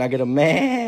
I get a man.